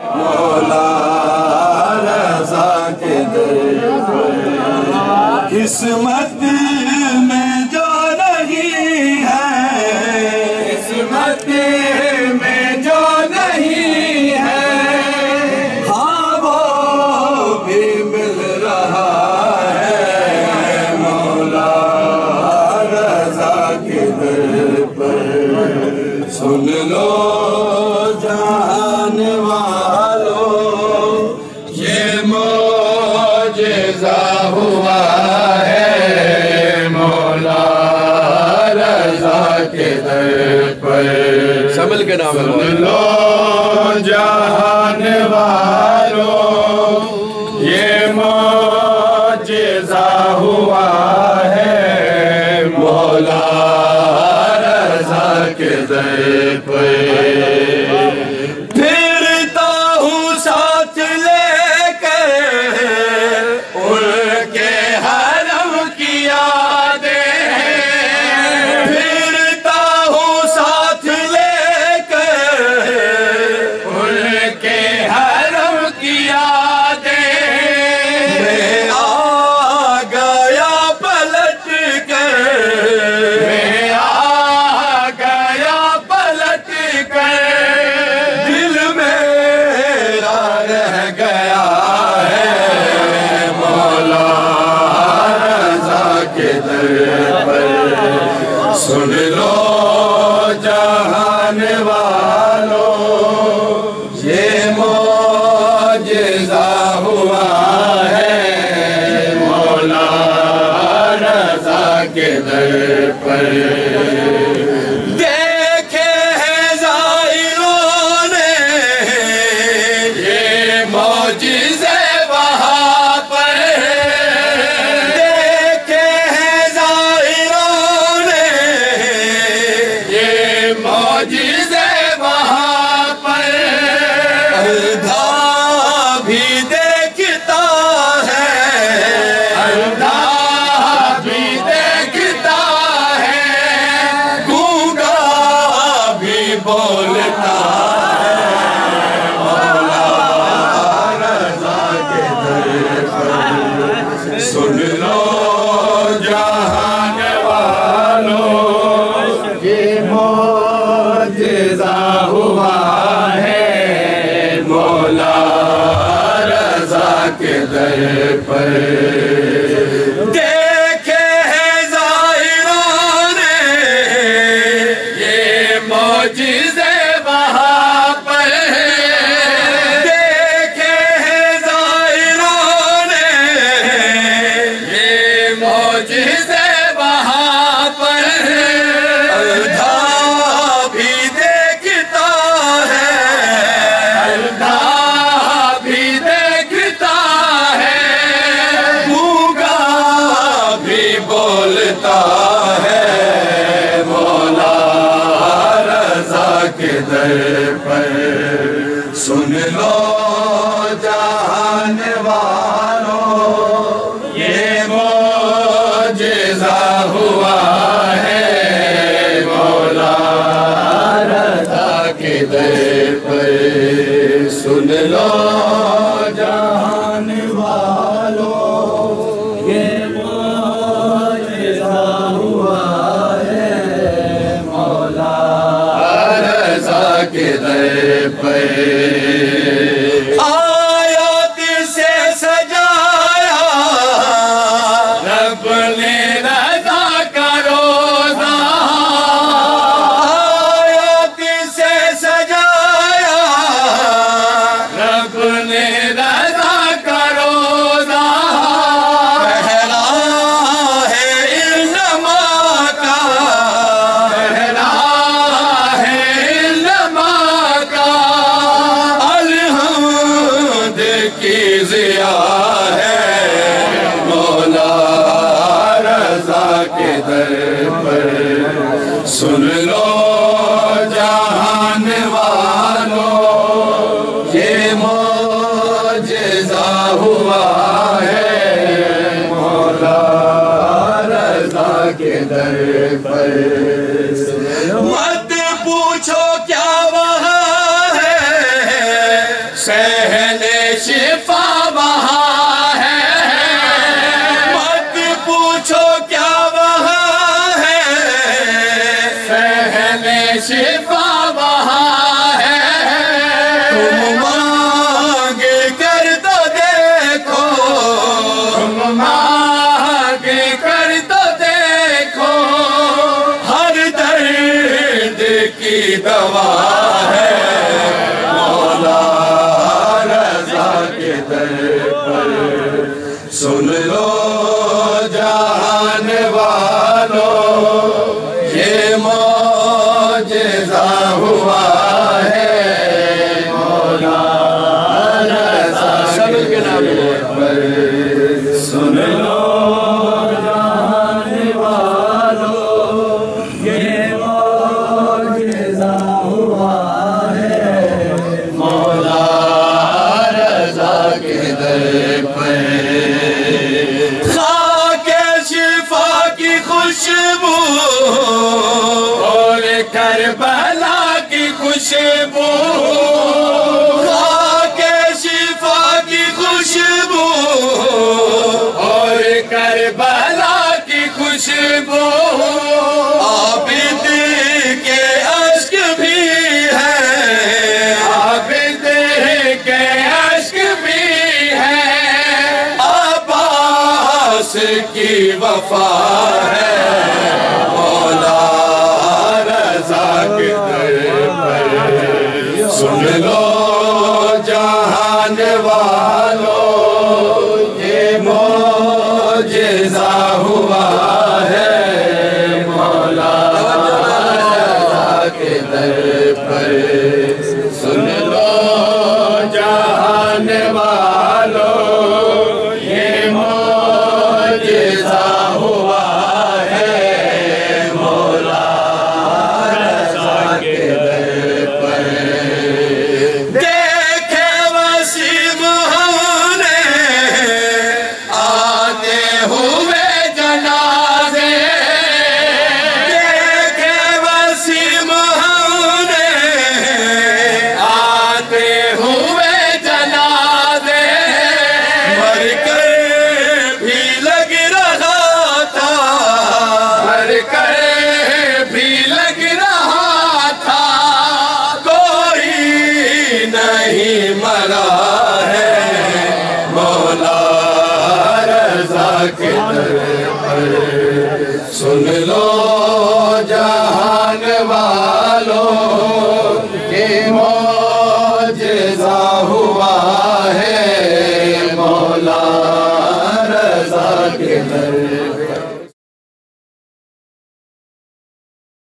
مولا رضا کے در پہ قسمت میں جو نہیں ہے، قسمت میں جو نہیں ہے، ہاں وہ بھی مل رہا ہے مولا رضا کے در پہ۔ سن لو جہان ہوا ہے مولا رضا کے در پر، سمل کے نام سن لو جہان والو یہ معجزہ ہوا ہے مولا رضا کے در پر۔ سن لو جہان والو یہ معجزہ ہوا ہے مولا رضا کے در پر۔ سن لو جہان والو یہ معجزہ ہوا ہے مولا رضا کے در پر۔ دیکھے ہیں زائروں نے یہ معجزہ ہے مولا رضا کے در پر۔ سن لو جہان والو یہ معجزہ ہوا ہے مولا رضا کے در پر۔ سن لو جہان والو یہ کے در پر۔ آیات سے سجایا رب نے رضا کا روزہ، آیات سے سجایا رب نے رضا کا روزہ، پہلا ہے علما کا، پہلا سن لو جہان والو یہ معجزہ ہوا ہے مولا رضا کے در پر۔ مت پوچھو کیا وہاں ہے शिफा वहाँ है, तुम मांग कर तो देखो, तुम मांग कर तो देखो, हर दर्द की दवा है मौला रज़ा के दर पर। सुन लो जान वालो ये मौजज़ा हुआ है मौला रज़ा के दर पर। सुन लो जान वालो ये मौजज़ा हुआ है मौला रज़ा के दर पर। खुशबू और करबला की खुशबू, खाके शिफा की खुशबू और करबला की खुशबू। आबिद के अश्क भी है, आबिद के अश्क भी है, अब्बास की वफा है मौला रज़ा के दर पर। सुन लो जहान वालो ये मौजज़ा हुआ है मौला रज़ा के दर पर। सुन लो जहान वालो ये मौजज़ा हुआ के दर पर। सुन लो जहान वालो के मौजज़ा हुआ है मौला रज़ा के दर पर।